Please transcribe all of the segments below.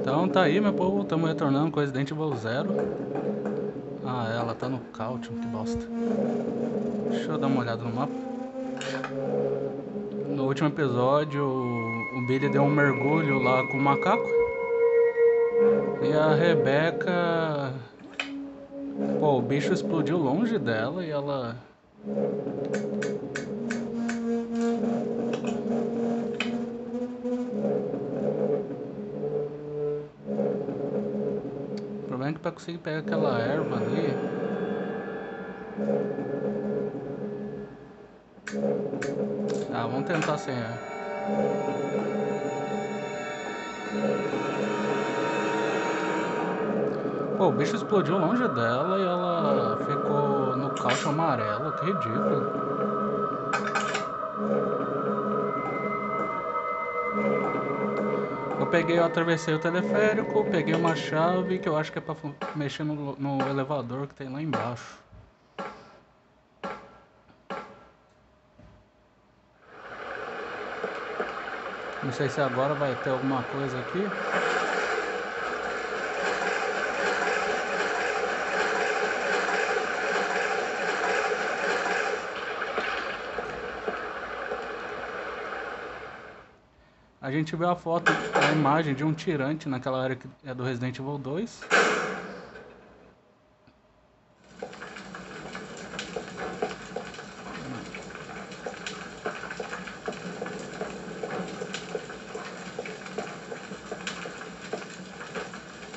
Então tá aí, meu povo, estamos retornando com Resident Evil Zero. Ah, ela tá no caute, que bosta. Deixa eu dar uma olhada no mapa. No último episódio, o Billy deu um mergulho lá com o macaco. E a Rebecca... Pô, o bicho explodiu longe dela e ela... O problema é que pra conseguir pegar aquela erva ali... Ah, vamos tentar sem erva. Pô, o bicho explodiu longe dela e ela ficou no cacho amarelo, que ridículo. Eu atravessei o teleférico, peguei uma chave que eu acho que é pra mexer no elevador que tem lá embaixo. Não sei se agora vai ter alguma coisa aqui. A gente vê a foto, a imagem de um tirante naquela área que é do Resident Evil 2.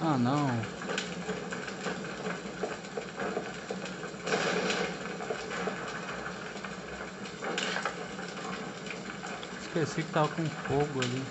Ah, não. Esqueci que tava com fogo ali.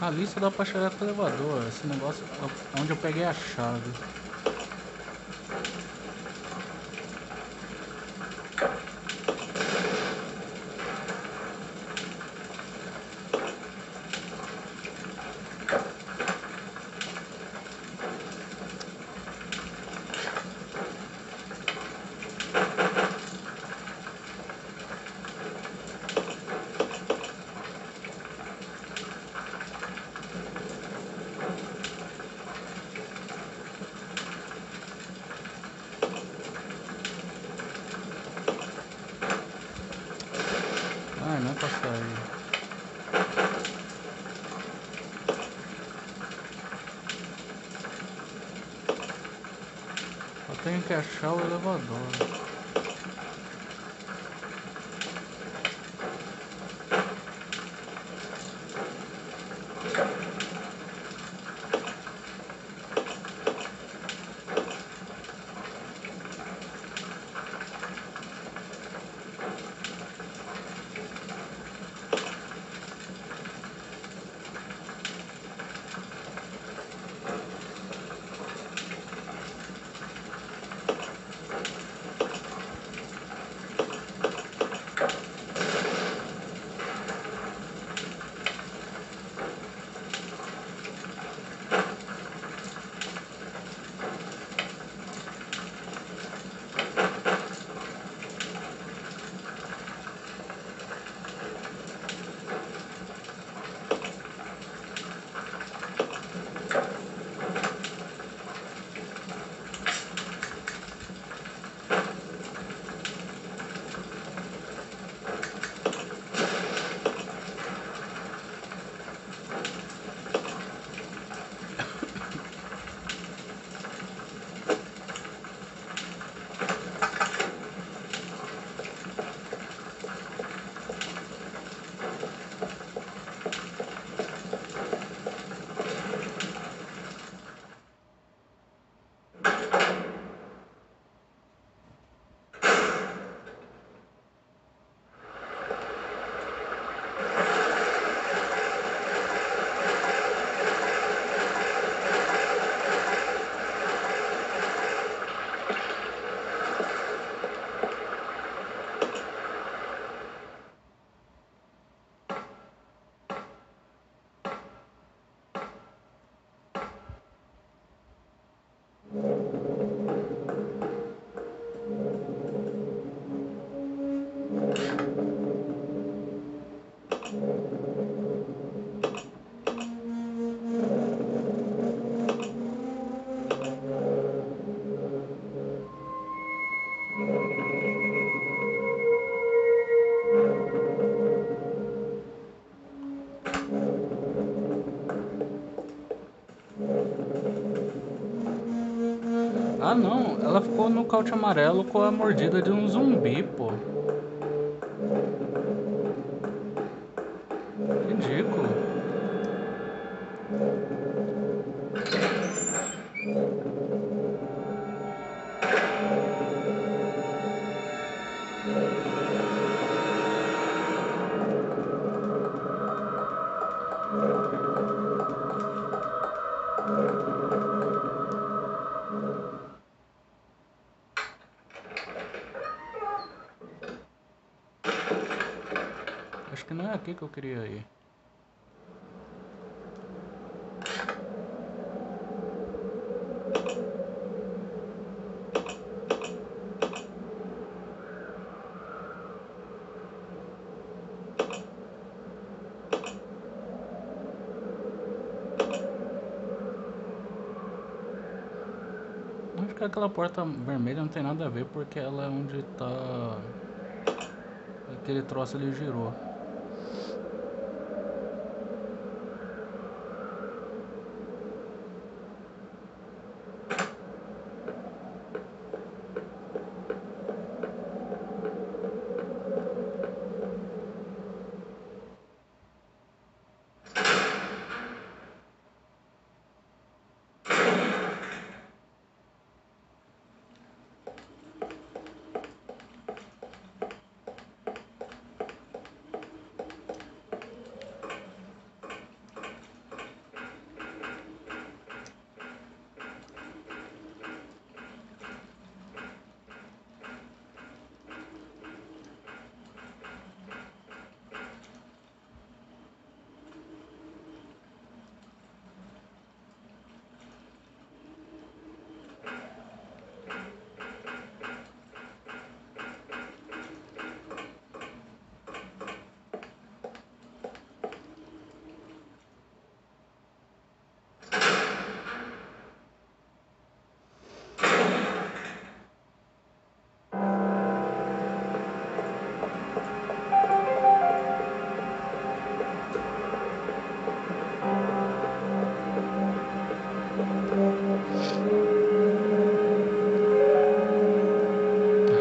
Ali só dá pra chegar com o elevador, esse negócio é onde eu peguei a chave. Tenho que achar o elevador. Ah não, ela ficou no caute amarelo com a mordida de um zumbi, pô. Ridículo. Acho que não é aqui que eu queria ir. Acho que aquela porta vermelha não tem nada a ver, porque ela é onde tá... aquele troço ali girou.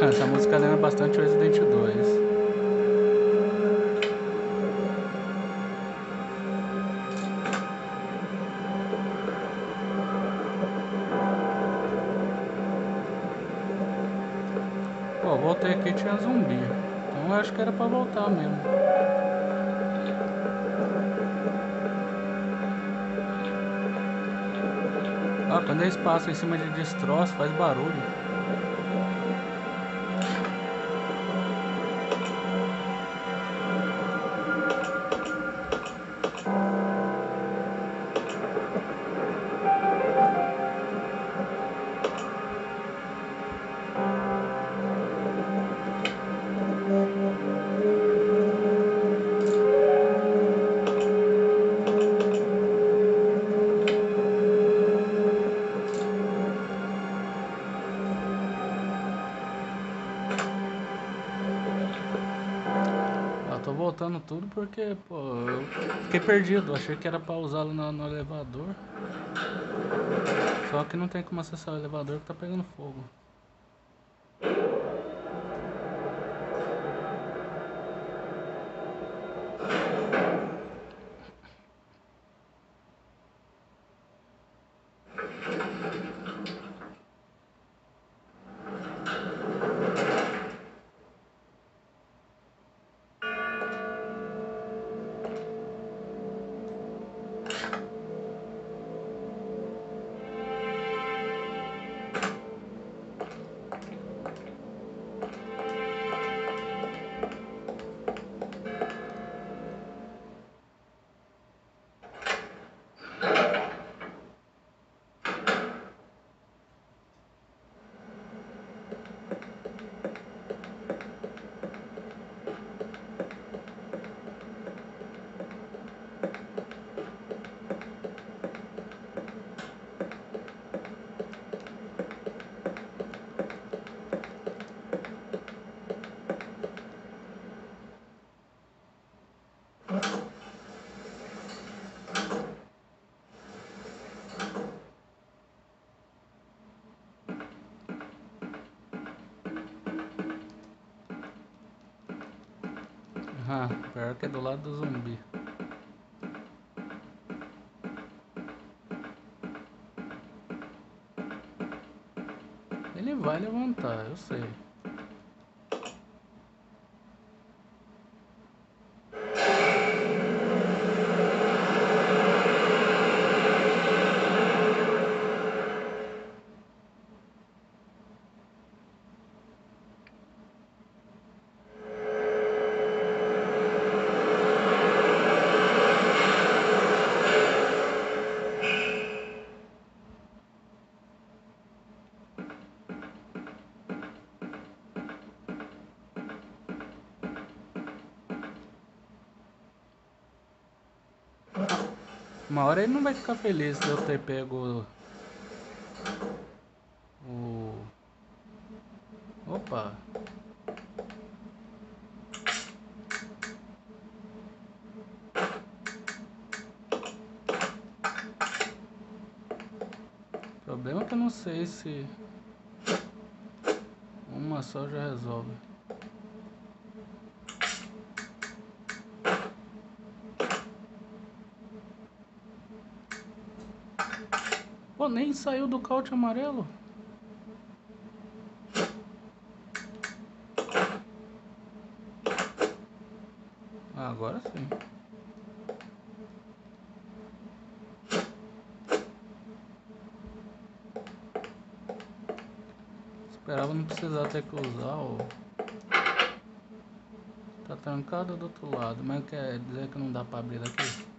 Essa música lembra bastante Resident Evil 2. Pô, voltei aqui e tinha zumbi. Então eu acho que era pra voltar mesmo. Ah, quando é espaço em cima de destroço, faz barulho. Voltando tudo porque, pô, eu fiquei perdido, achei que era pra usá-lo no elevador. Só que não tem como acessar o elevador que tá pegando fogo. Pior que é do lado do zumbi. Ele vai levantar, eu sei. Uma hora ele não vai ficar feliz de eu ter pego o... Opa! O problema é que eu não sei se uma só já resolve. Pô, nem saiu do caute amarelo. Ah, agora sim. Esperava não precisar ter que usar o... Tá trancado do outro lado, mas quer dizer que não dá pra abrir daqui?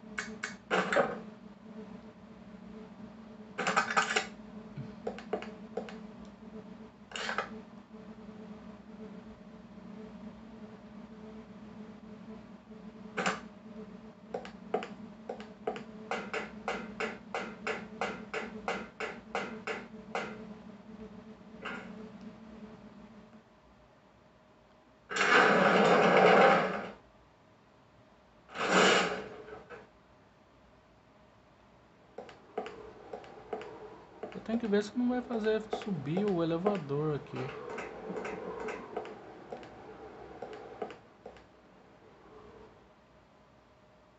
Tem que ver se não vai fazer subir o elevador aqui.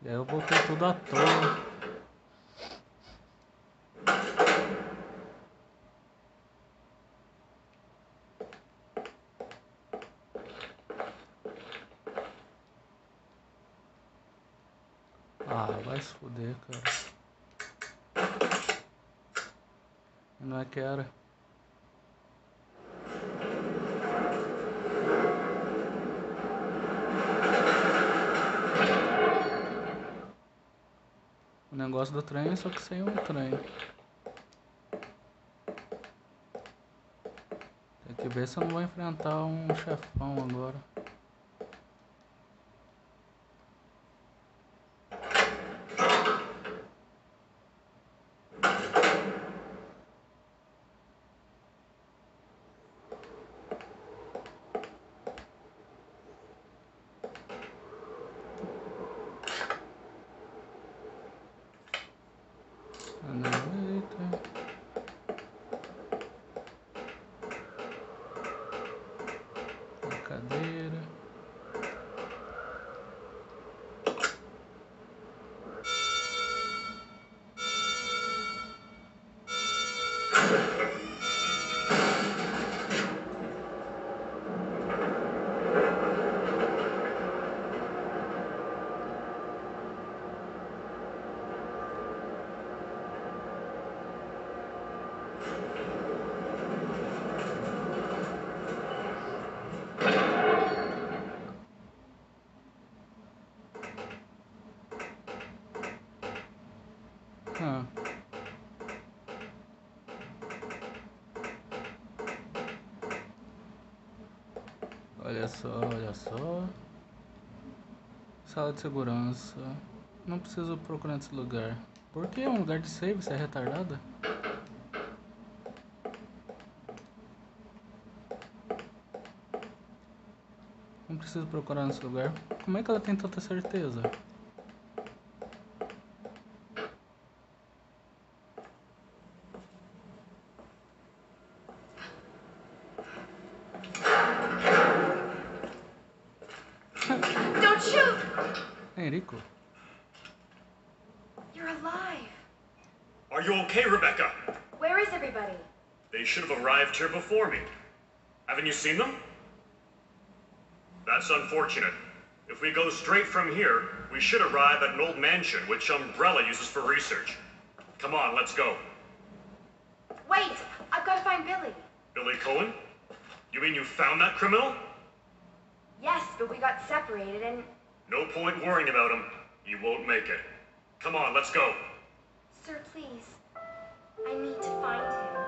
E aí eu botei tudo à toa. Ah, vai se fuder, cara. Não é que era. O negócio do trem é só que sem um trem. Tem que ver se eu não vou enfrentar um chefão agora. Olha só, olha só. Sala de segurança. Não preciso procurar esse lugar. Por que é um lugar de save? Você é retardada? Não preciso procurar nesse lugar. Como é que ela tem tanta certeza? Don't shoot! Enrico. You're alive. Are you okay, Rebecca? Where is everybody? They should have arrived here before me. Haven't you seen them? That's unfortunate. If we go straight from here, we should arrive at an old mansion which Umbrella uses for research. Come on, let's go. Wait, I've got to find Billy. Billy Coen? You mean you found that criminal? Yes, but we got separated and... No point worrying about him. You won't make it. Come on, let's go. Sir, please. I need to find him.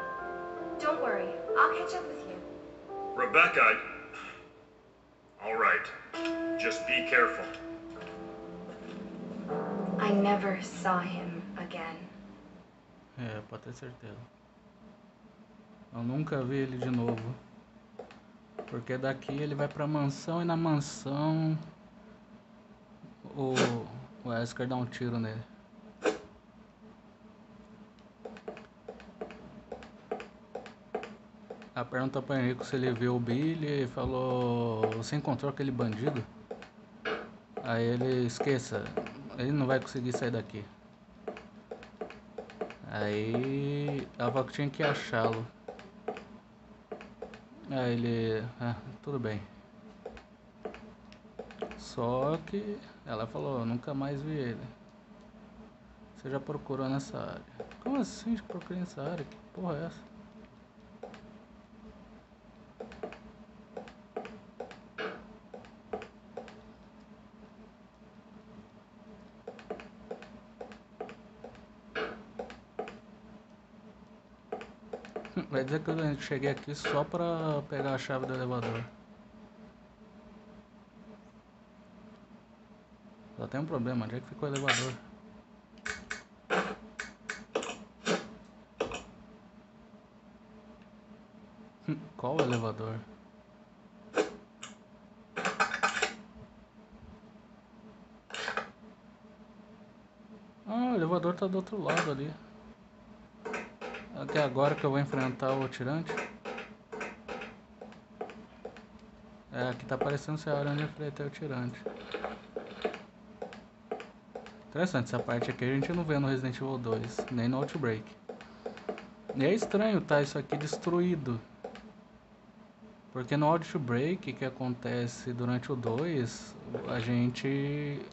Don't worry, I'll catch up with you. Rebecca... All right. Just be careful. I never saw him again. É, pode ter certeza. Eu nunca vi ele de novo. Porque daqui ele vai pra mansão e na mansão... O Oscar dá um tiro nele. A pergunta para Enrico se ele viu o Billy e falou: você encontrou aquele bandido? Aí ele esqueça, ele não vai conseguir sair daqui. Aí a Vaca tinha que achá-lo. Aí ele, tudo bem. Só que ela falou: eu nunca mais vi ele. Você já procurou nessa área? Como assim eu procurei nessa área? Que porra é essa? Vai dizer que eu cheguei aqui só pra pegar a chave do elevador. Só tem um problema, onde é que ficou o elevador? Qual elevador? Ah, o elevador tá do outro lado ali. Até agora que eu vou enfrentar o tirante. É, aqui tá parecendo ser a hora onde eu enfrentei o tirante. Interessante, essa parte aqui a gente não vê no Resident Evil 2, nem no Outbreak. E é estranho, tá? Isso aqui destruído. Porque no Outbreak, que acontece durante o 2, a gente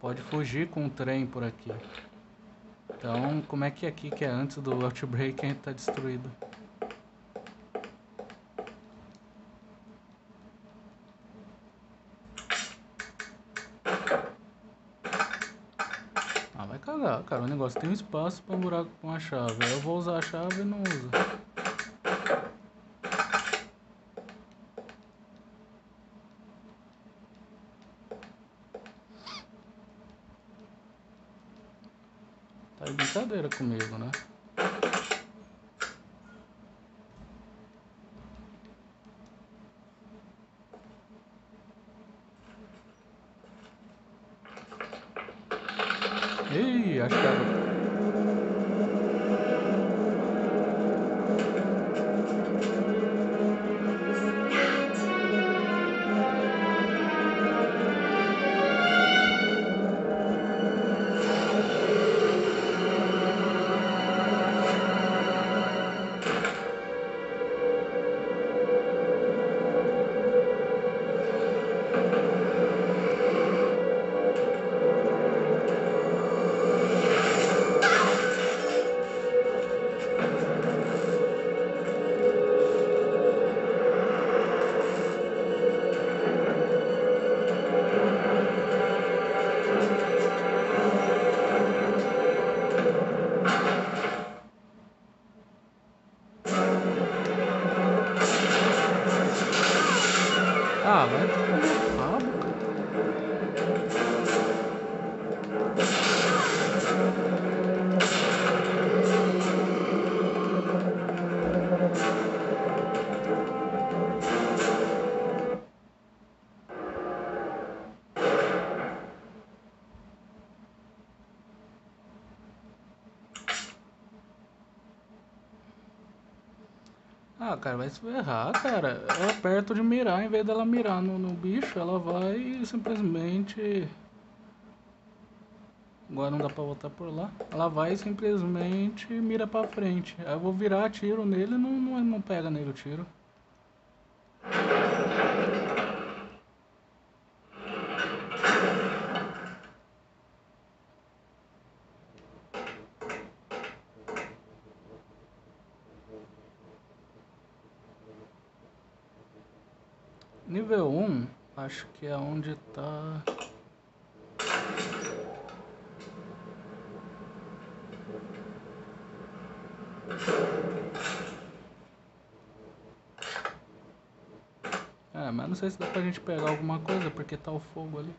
pode fugir com o trem por aqui. Então, como é que aqui, que é antes do Outbreak, ainda tá destruído? Ah, vai cagar, cara. O negócio tem um espaço pra um buraco com a chave. Aí eu vou usar a chave e não uso. Brincadeira comigo, né? Ih, acho que era... Ah, cara, vai se ferrar, cara. Ela perto de mirar, em vez dela mirar no bicho, ela vai e simplesmente... Agora não dá pra voltar por lá. Ela vai e simplesmente mira pra frente. Aí eu vou virar, tiro nele e não pega nele o tiro. Nível 1, acho que é onde tá... É, mas não sei se dá pra gente pegar alguma coisa, porque tá o fogo ali.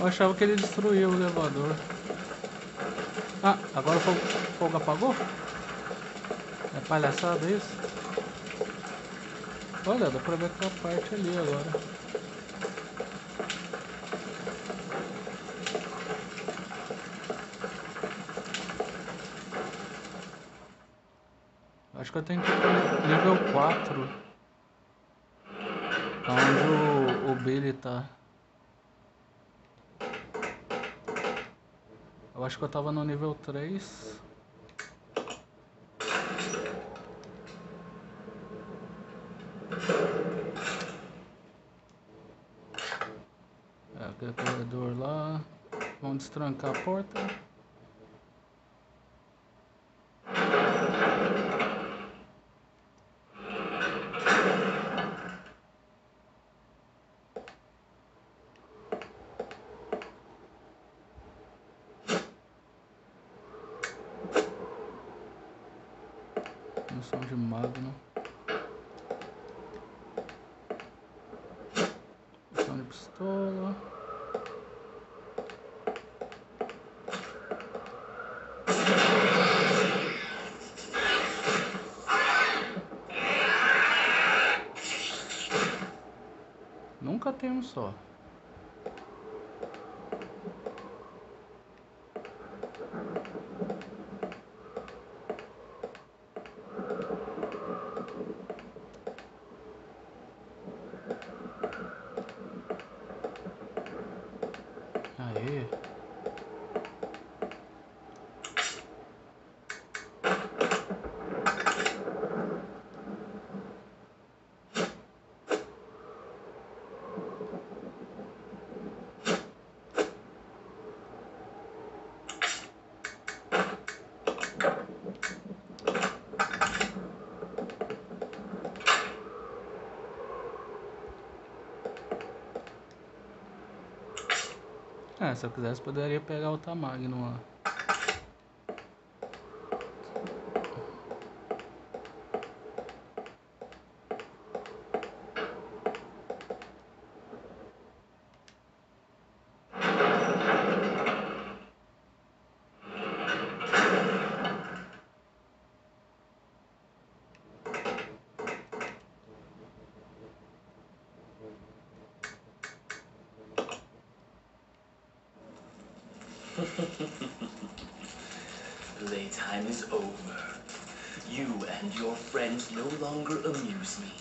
Eu achava que ele destruiu o elevador. Ah, agora o fogo apagou? É palhaçada isso? Olha, dá pra ver aquela parte ali agora. Acho que eu tenho que ir pro nível 4. Onde o Billy tá. Eu acho que eu tava no nível 3. É, aquele corredor lá. Vamos destrancar a porta. De magno. Munição de pistola. Nunca tem um só. Ah, se eu quisesse, poderia pegar o Tamagnum lá. Playtime is over. You and your friends no longer amuse me.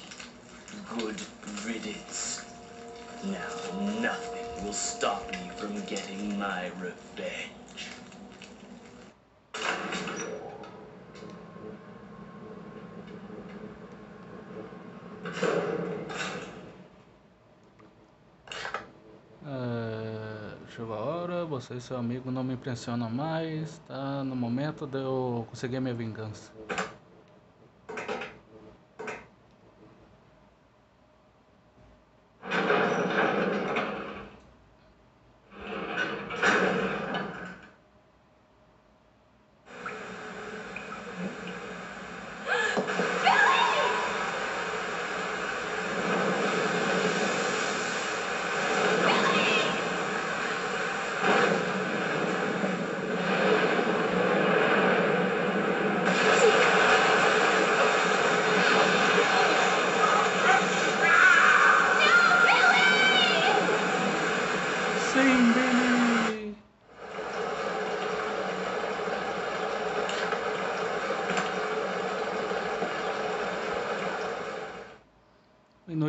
Good riddance. Now nothing will stop me from getting my revenge. Você e seu amigo não me impressionam mais. Tá no momento de eu conseguir minha vingança.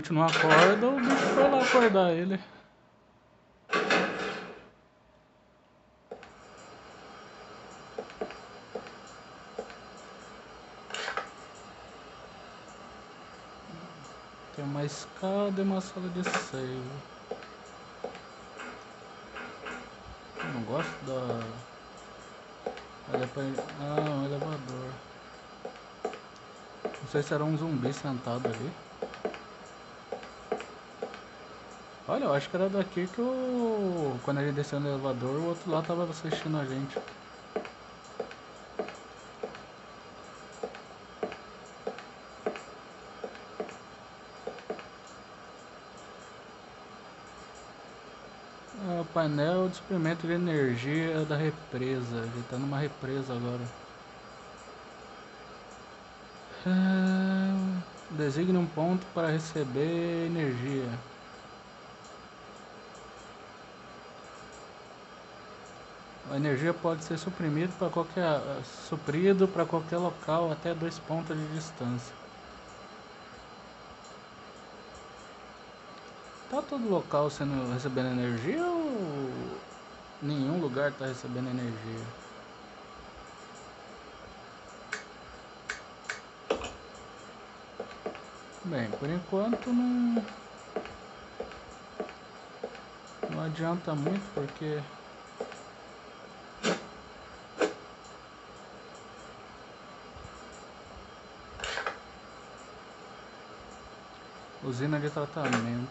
gente não acorda, o bicho vai lá acordar ele. Tem uma escada e uma sala de save. Eu não gosto da... Ah, um elevador. Não sei se era um zumbi sentado ali. Olha, eu acho que era daqui que o... Quando a gente desceu no elevador, o outro lá tava assistindo a gente. Painel de experimento de energia da represa. Ele tá numa represa agora. Designe um ponto para receber energia. A energia pode ser suprimida para qualquer local até 2 pontos de distância. Tá todo local recebendo energia ou nenhum lugar tá recebendo energia? Bem, por enquanto não adianta muito porque... Usina de tratamento.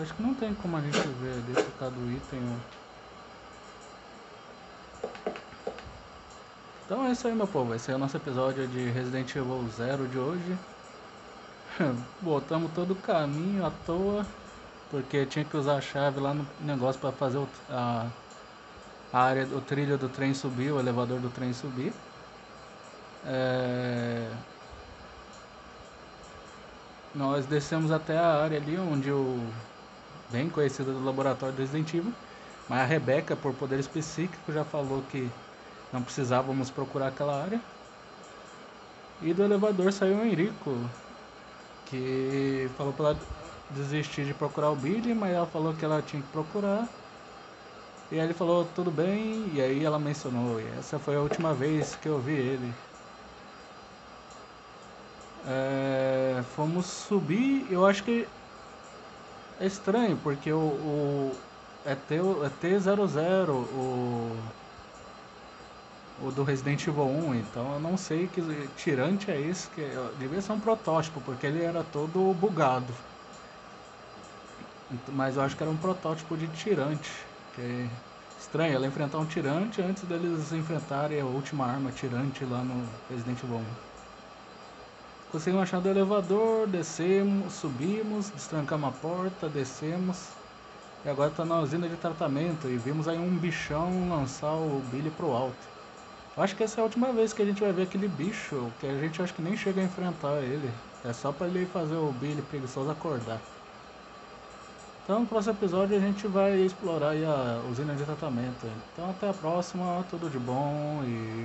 Acho que não tem como a gente ver ali por causa do item. Então é isso aí, meu povo. Esse é o nosso episódio de Resident Evil 0 de hoje. Botamos todo o caminho à toa, porque tinha que usar a chave lá no negócio para fazer a área, o trilho do trem subir, o elevador do trem subir. Nós descemos até a área ali onde o... bem conhecida do laboratório do Resident Evil. Mas a Rebecca, por poderes psíquicos, já falou que não precisávamos procurar aquela área. E do elevador saiu o Enrico, que falou pra ela desistir de procurar o Billy, mas ela falou que ela tinha que procurar. E aí ele falou, tudo bem, e aí ela mencionou, e essa foi a última vez que eu vi ele. Fomos subir, eu acho que é estranho, porque o ET00, o do Resident Evil 1, então eu não sei que tirante é esse, que devia ser um protótipo, porque ele era todo bugado. Mas eu acho que era um protótipo de tirante, que é estranho, ela enfrentar um tirante antes deles enfrentarem a última arma tirante lá no Resident Evil 1. Conseguimos achar do elevador, descemos, subimos, destrancamos a porta, descemos. E agora está na usina de tratamento e vimos aí um bichão lançar o Billy pro alto. Eu acho que essa é a última vez que a gente vai ver aquele bicho, que a gente acho que nem chega a enfrentar ele. É só para ele fazer o Billy preguiçoso acordar. Então no próximo episódio a gente vai explorar aí a usina de tratamento. Então até a próxima, tudo de bom e...